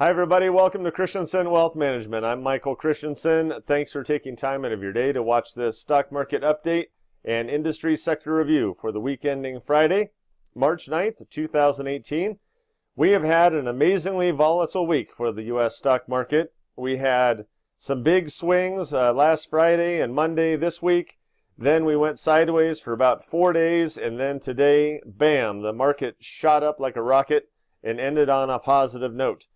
Hi everybody, welcome to Christiansen Wealth Management. I'm Michael Christiansen. Thanks for taking time out of your day to watch this stock market update and industry sector review for the week ending Friday, March 9th, 2018. We have had an amazingly volatile week for the U.S. stock market. We had some big swings last Friday and Monday this week. Then we went sideways for about 4 days, and then today, bam, the market shot up like a rocket and ended on a positive note.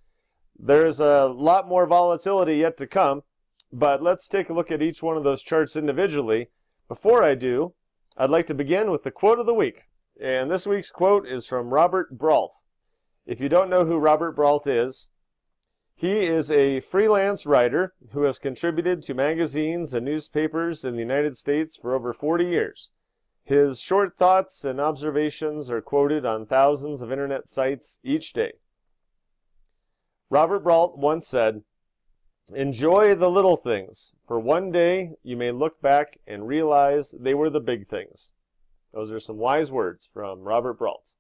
There's a lot more volatility yet to come, but let's take a look at each one of those charts individually. Before I do, I'd like to begin with the quote of the week. And this week's quote is from Robert Brault. If you don't know who Robert Brault is, he is a freelance writer who has contributed to magazines and newspapers in the United States for over 40 years. His short thoughts and observations are quoted on thousands of internet sites each day. Robert Brault once said, "Enjoy the little things, for one day you may look back and realize they were the big things." Those are some wise words from Robert Brault.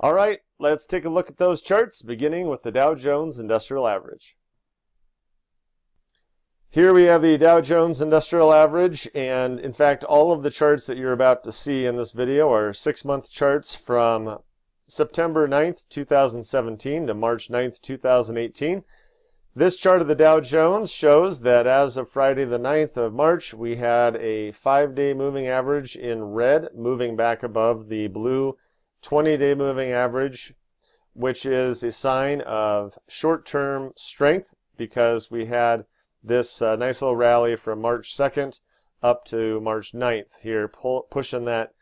All right, let's take a look at those charts, beginning with the Dow Jones Industrial Average. Here we have the Dow Jones Industrial Average, and in fact, all of the charts that you're about to see in this video are six-month charts from September 9th, 2017 to March 9th, 2018. This chart of the Dow Jones shows that as of Friday the 9th of March, we had a 5-day moving average in red, moving back above the blue 20-day moving average, which is a sign of short-term strength because we had this nice little rally from March 2nd up to March 9th here, pushing that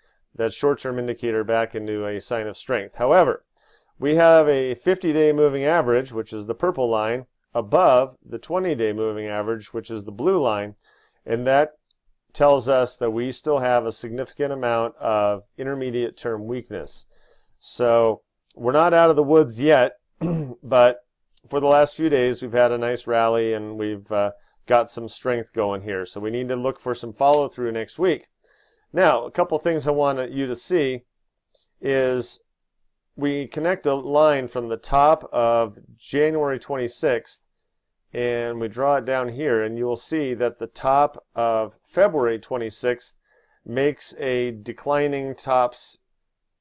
short-term indicator back into a sign of strength. However, we have a 50-day moving average, which is the purple line, above the 20-day moving average, which is the blue line, and that tells us that we still have a significant amount of intermediate-term weakness. So we're not out of the woods yet, but for the last few days we've had a nice rally and we've got some strength going here. So we need to look for some follow-through next week. Now, a couple things I want you to see is we connect a line from the top of January 26th and we draw it down here, and you'll see that the top of February 26th makes a declining tops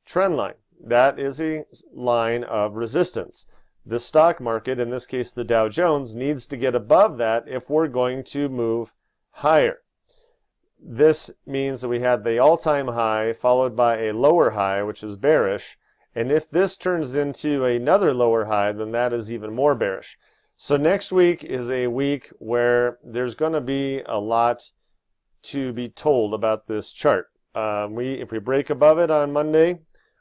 trend line. That is a line of resistance. The stock market, in this case the Dow Jones, needs to get above that if we're going to move higher. This means that we had the all-time high followed by a lower high, which is bearish, and if this turns into another lower high, then that is even more bearish. So next week is a week where there's going to be a lot to be told about this chart. If we break above it on Monday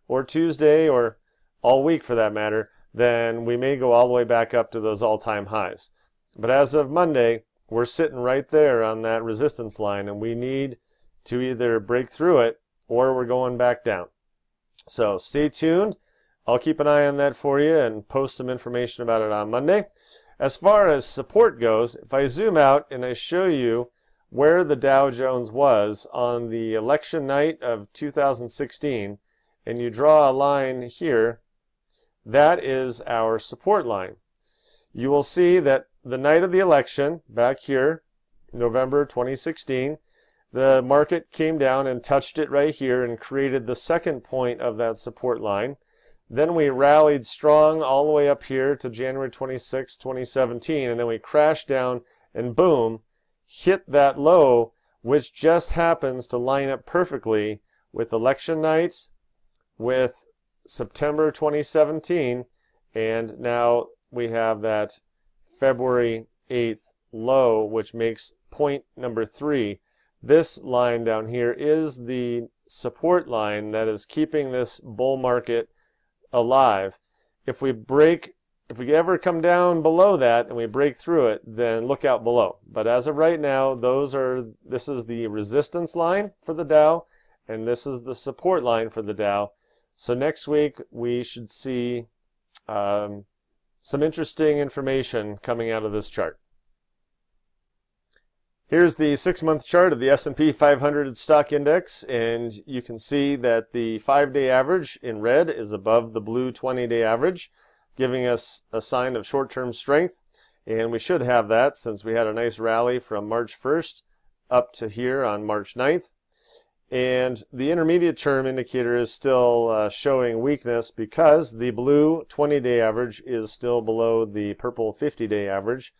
or Tuesday or all week for that matter, then we may go all the way back up to those all-time highs. But as of Monday, we're sitting right there on that resistance line, and we need to either break through it or we're going back down. So stay tuned. I'll keep an eye on that for you and post some information about it on Monday. As far as support goes, if I zoom out and I show you where the Dow Jones was on the election night of 2016, and you draw a line here, that is our support line. You will see that the night of the election, back here, November 2016, the market came down and touched it right here and created the second point of that support line. Then we rallied strong all the way up here to January 26, 2017, and then we crashed down and boom, hit that low, which just happens to line up perfectly with election nights, with September 2017, and now we have that February 8th low, which makes point number 3. This line down here is the support line that is keeping this bull market alive. If we ever come down below that and we break through it, then look out below. But as of right now, this is the resistance line for the Dow, and this is the support line for the Dow. So next week we should see some interesting information coming out of this chart. Here's the 6-month chart of the S&P 500 stock index, and you can see that the 5-day average in red is above the blue 20-day average. giving us a sign of short-term strength, and we should have that since we had a nice rally from March 1st up to here on March 9th. And the intermediate term indicator is still showing weakness because the blue 20-day average is still below the purple 50-day average.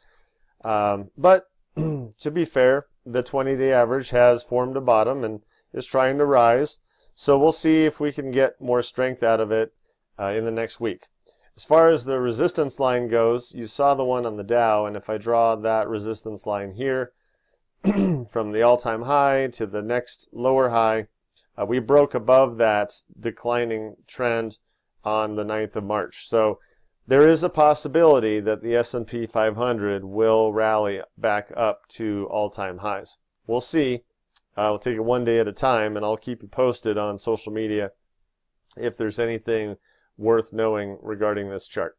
But to be fair, the 20-day average has formed a bottom and is trying to rise. So we'll see if we can get more strength out of it in the next week. As far as the resistance line goes, you saw the one on the Dow, and if I draw that resistance line here from the all-time high to the next lower high, we broke above that declining trend on the 9th of March. So there is a possibility that the S&P 500 will rally back up to all-time highs. We'll see. We'll take it one day at a time, and I'll keep you posted on social media if there's anything worth knowing regarding this chart.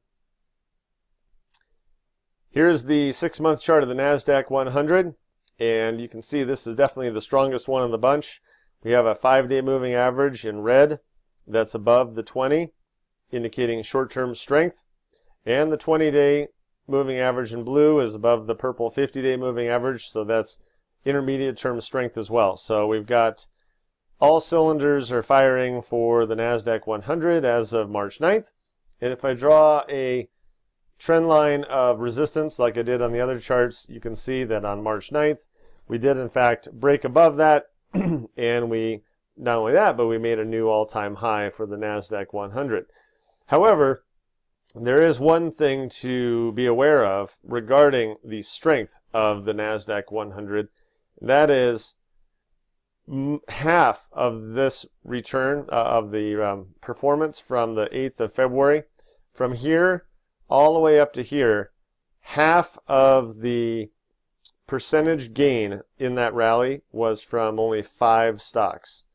Here's the 6-month chart of the NASDAQ 100, and you can see this is definitely the strongest one in the bunch. We have a 5-day moving average in red that's above the 20, indicating short-term strength, and the 20-day moving average in blue is above the purple 50-day moving average, so that's intermediate-term strength as well. So we've got all cylinders are firing for the NASDAQ 100 as of March 9th. And if I draw a trend line of resistance like I did on the other charts, you can see that on March 9th, we did in fact break above that. And we, not only that, but we made a new all-time high for the NASDAQ 100. However, there is one thing to be aware of regarding the strength of the NASDAQ 100. That is, half of this return of the performance from the 8th of February, from here all the way up to here, half of the percentage gain in that rally was from only 5 stocks.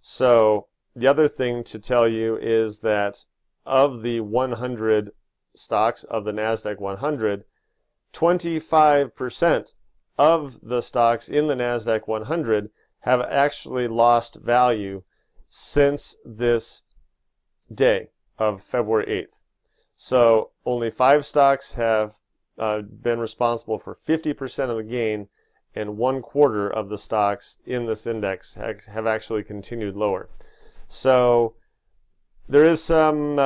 So the other thing to tell you is that of the 100 stocks of the NASDAQ 100, 25% of the stocks in the NASDAQ 100 have actually lost value since this day of February 8th. So only 5 stocks have been responsible for 50% of the gain, and 1/4 of the stocks in this index have actually continued lower. So there is some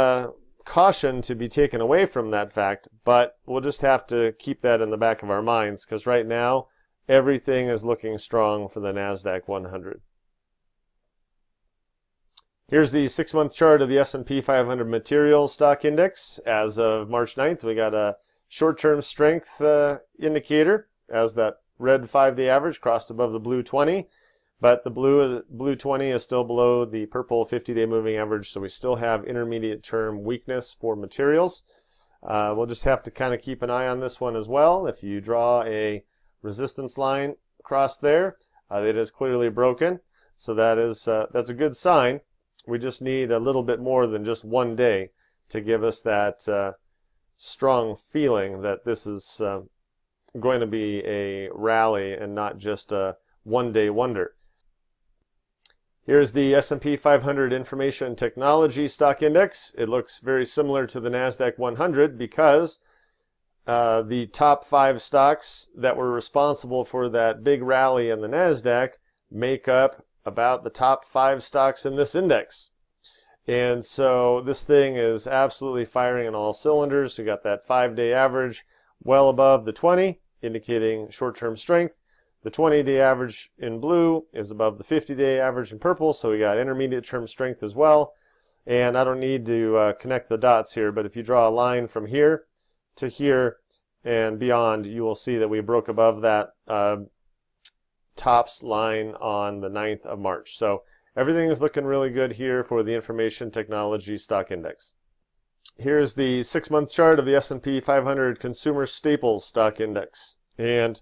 caution to be taken away from that fact, but we'll just have to keep that in the back of our minds, because right now, everything is looking strong for the NASDAQ 100. Here's the 6-month chart of the S&P 500 Materials Stock Index. As of March 9th, we got a short-term strength indicator as that red 5-day average crossed above the blue 20, but the blue 20 is still below the purple 50-day moving average, so we still have intermediate-term weakness for materials. We'll just have to kind of keep an eye on this one as well. If you draw a resistance line across there, it is clearly broken, so that is that's a good sign. We just need a little bit more than just one day to give us that strong feeling that this is going to be a rally and not just a one-day wonder. Here's the S&P 500 Information Technology Stock Index. It looks very similar to the NASDAQ 100 because the top 5 stocks that were responsible for that big rally in the NASDAQ make up about the top 5 stocks in this index. And so this thing is absolutely firing on all cylinders. We got that 5-day average well above the 20, indicating short-term strength. The 20-day average in blue is above the 50-day average in purple, so we got intermediate-term strength as well. And I don't need to connect the dots here, but if you draw a line from here to here and beyond, you will see that we broke above that tops line on the 9th of March. So everything is looking really good here for the Information Technology Stock Index. Here's the 6-month chart of the S&P 500 Consumer Staples Stock Index. And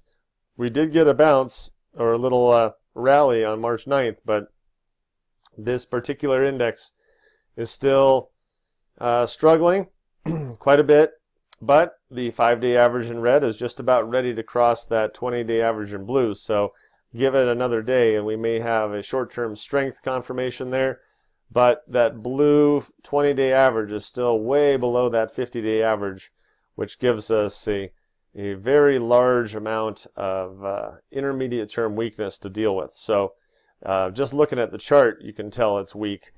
we did get a bounce or a little rally on March 9th, but this particular index is still struggling quite a bit. But the 5-day average in red is just about ready to cross that 20-day average in blue. So give it another day and we may have a short-term strength confirmation there. but that blue 20-day average is still way below that 50-day average, which gives us a very large amount of intermediate term weakness to deal with. So just looking at the chart, you can tell it's weak,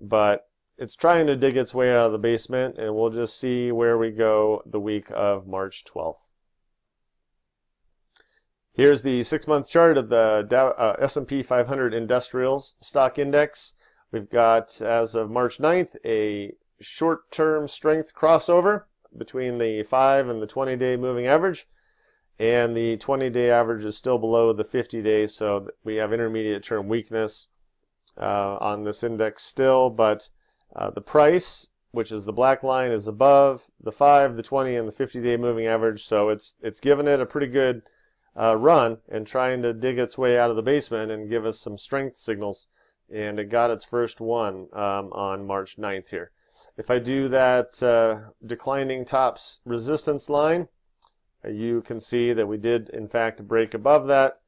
but it's trying to dig its way out of the basement, and we'll just see where we go the week of March 12th. Here's the 6-month chart of the S&P 500 Industrials Stock Index. We've got, as of March 9th, a short-term strength crossover between the 5 and the 20-day moving average, and the 20-day average is still below the 50-day, so we have intermediate-term weakness on this index still, but the price, which is the black line, is above the 5, the 20, and the 50-day moving average, so it's given it a pretty good run and trying to dig its way out of the basement and give us some strength signals, and it got its first one on March 9th here. If I do that declining tops resistance line, you can see that we did in fact break above that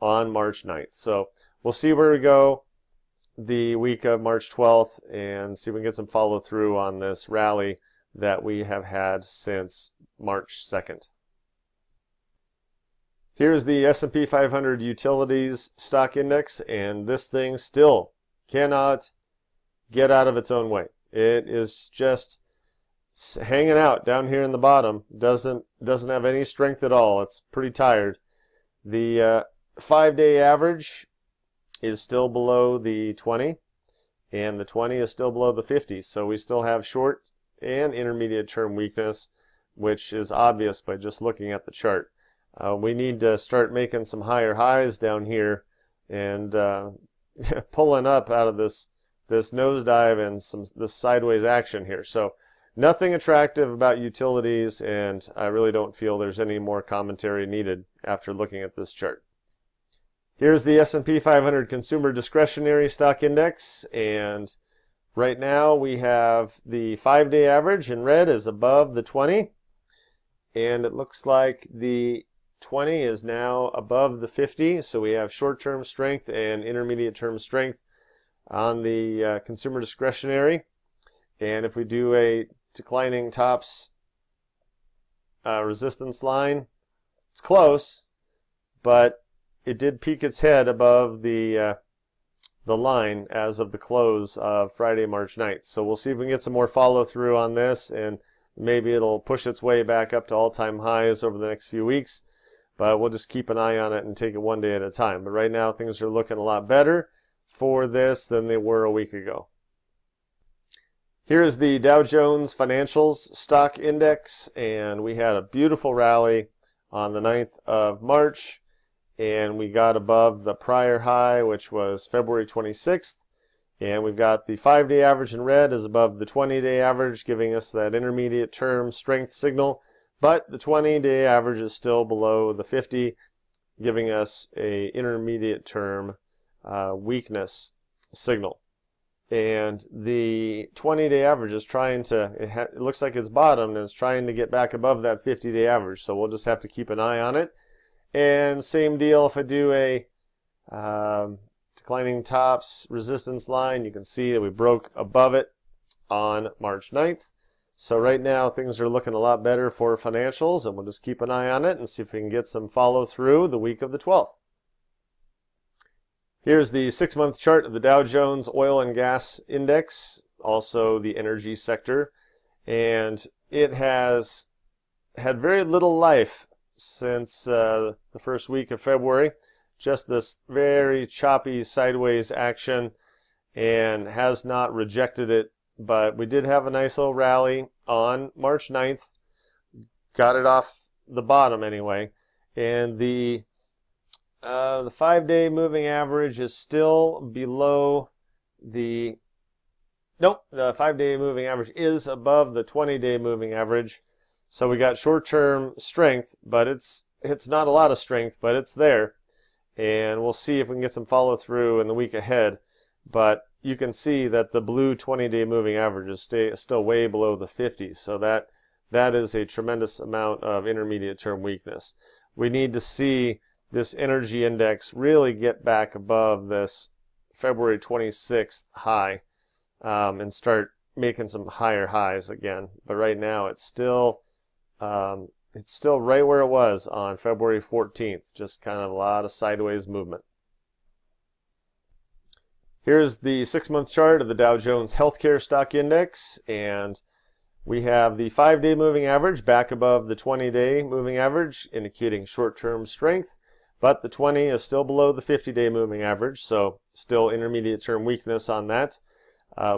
on March 9th. So we'll see where we go the week of March 12th and see if we can get some follow through on this rally that we have had since March 2nd. Here's the S&P 500 Utilities Stock Index, and this thing still cannot get out of its own way. It is just hanging out down here in the bottom. Doesn't have any strength at all. It's pretty tired. The 5-day average is still below the 20, and the 20 is still below the 50. So we still have short and intermediate term weakness, which is obvious by just looking at the chart. We need to start making some higher highs down here and pulling up out of this nosedive and this sideways action here. So nothing attractive about utilities, and I really don't feel there's any more commentary needed after looking at this chart. Here's the S&P 500 Consumer Discretionary Stock Index, and right now we have the 5-day average in red is above the 20, and it looks like the 20 is now above the 50, so we have short-term strength and intermediate-term strength on the consumer discretionary. And if we do a declining tops resistance line, it's close, but it did peek its head above the line as of the close of Friday, March 9th. So we'll see if we can get some more follow-through on this, and maybe it'll push its way back up to all-time highs over the next few weeks. But we'll just keep an eye on it and take it one day at a time. But right now, things are looking a lot better for this than they were a week ago. Here is the Dow Jones Financials Stock Index, and we had a beautiful rally on the 9th of March, and we got above the prior high, which was February 26th, and we've got the 5-day average in red is above the 20-day average, giving us that intermediate term strength signal, but the 20-day average is still below the 50, giving us a intermediate term weakness signal. And the 20-day average is trying to, it looks like it's bottomed and it's trying to get back above that 50-day average, so we'll just have to keep an eye on it. And same deal, if I do a declining tops resistance line, you can see that we broke above it on March 9th. So right now things are looking a lot better for financials, and we'll just keep an eye on it and see if we can get some follow through the week of the 12th. Here's the 6-month chart of the Dow Jones Oil and Gas Index, also the energy sector, and it has had very little life since the first week of February. Just this very choppy sideways action, and has not rejected it. But we did have a nice little rally on March 9th, got it off the bottom anyway, and the 5-day moving average is still below the, nope, the 5-day moving average is above the 20-day moving average, so we got short-term strength, but it's not a lot of strength, but it's there, and we'll see if we can get some follow-through in the week ahead, but you can see that the blue 20-day moving average is still way below the 50s, so that is a tremendous amount of intermediate-term weakness. We need to see this energy index really get back above this February 26th high and start making some higher highs again. But right now it's still right where it was on February 14th, just kind of a lot of sideways movement. Here's the 6-month chart of the Dow Jones Healthcare Stock Index, and we have the 5-day moving average back above the 20-day moving average, indicating short-term strength, but the 20 is still below the 50-day moving average, so still intermediate-term weakness on that.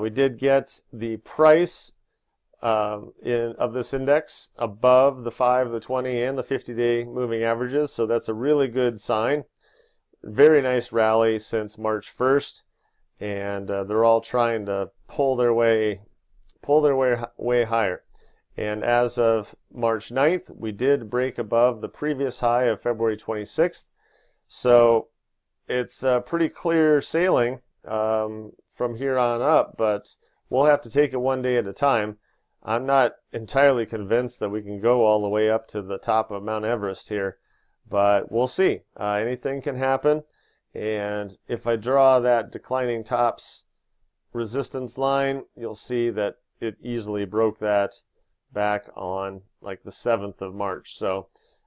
We did get the price of this index above the 5, the 20, and the 50-day moving averages, so that's a really good sign. Very nice rally since March 1st. And they're all trying to pull their way higher. And as of March 9th, we did break above the previous high of February 26th. So it's pretty clear sailing from here on up, but we'll have to take it one day at a time. I'm not entirely convinced that we can go all the way up to the top of Mount Everest here, but we'll see. Anything can happen. And if I draw that declining tops resistance line, you'll see that it easily broke that back on like the 7th of March. So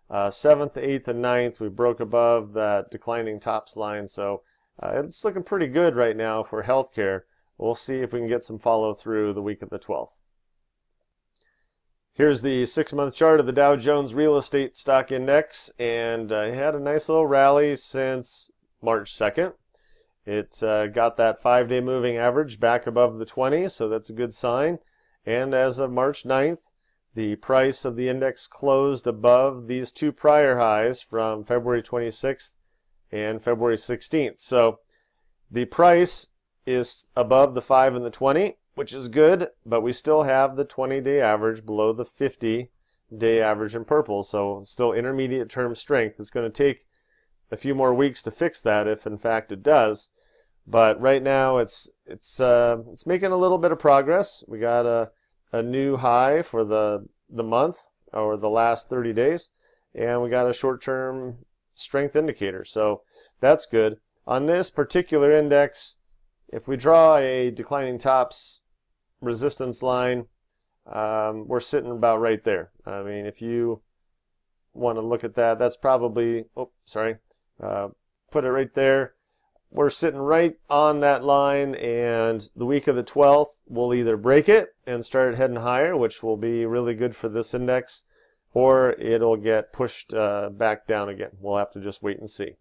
7th, 8th, and 9th, we broke above that declining tops line. So it's looking pretty good right now for healthcare. We'll see if we can get some follow through the week of the 12th. Here's the 6-month chart of the Dow Jones Real Estate Stock Index, and it had a nice little rally since March 2nd. It got that 5-day moving average back above the 20, so that's a good sign. And as of March 9th, the price of the index closed above these two prior highs from February 26th and February 16th. So the price is above the 5 and the 20, which is good, but we still have the 20-day average below the 50-day average in purple, so still intermediate term strength. It's going to take a few more weeks to fix that, if in fact it does, but right now it's making a little bit of progress. We got a new high for the month, or the last 30 days, and we got a short-term strength indicator, so that's good. On this particular index, if we draw a declining tops resistance line, we're sitting about right there. I mean, if you want to look at that, that's probably, oh, sorry. Put it right there. We're sitting right on that line, and the week of the 12th we'll either break it and start heading higher, which will be really good for this index, or it'll get pushed back down again. We'll have to just wait and see.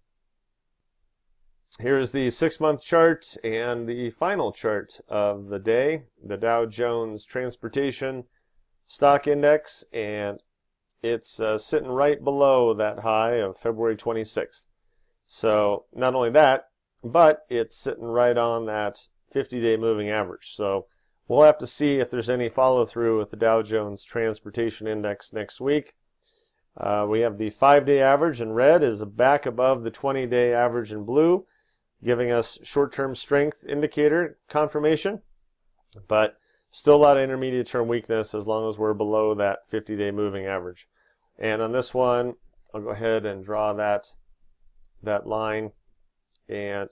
Here's the 6-month chart and the final chart of the day, the Dow Jones Transportation Stock Index, and it's sitting right below that high of February 26th. So not only that, but it's sitting right on that 50-day moving average. So we'll have to see if there's any follow-through with the Dow Jones Transportation Index next week. We have the 5-day average in red is back above the 20-day average in blue, giving us short-term strength indicator confirmation, but still a lot of intermediate-term weakness as long as we're below that 50-day moving average. And on this one, I'll go ahead and draw that line, and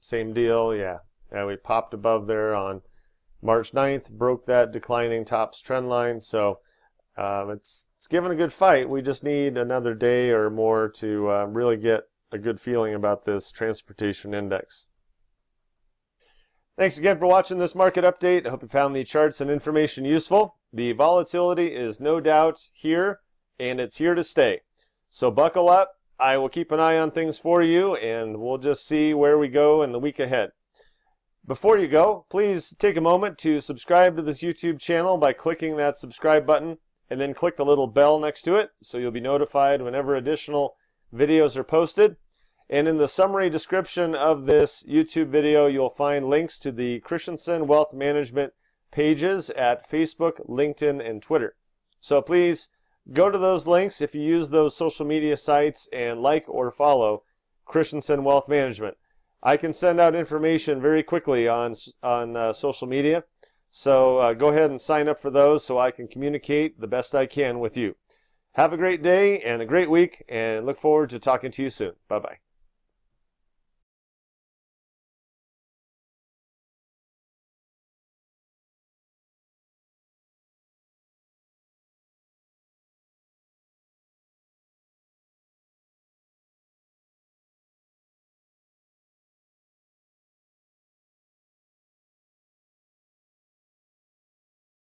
same deal. Yeah, and we popped above there on March 9th, broke that declining tops trend line, so it's given a good fight. We just need another day or more to really get a good feeling about this transportation index. Thanks again for watching this market update. I hope you found the charts and information useful. The volatility is no doubt here, and it's here to stay, so buckle up. I will keep an eye on things for you, and we'll just see where we go in the week ahead. Before you go, please take a moment to subscribe to this YouTube channel by clicking that subscribe button, and then click the little bell next to it, so you'll be notified whenever additional videos are posted. And in the summary description of this YouTube video, you'll find links to the Christiansen Wealth Management pages at Facebook, LinkedIn, and Twitter. So please go to those links if you use those social media sites and like or follow Christiansen Wealth Management. I can send out information very quickly on social media, so go ahead and sign up for those so I can communicate the best I can with you. Have a great day and a great week, and look forward to talking to you soon. Bye-bye.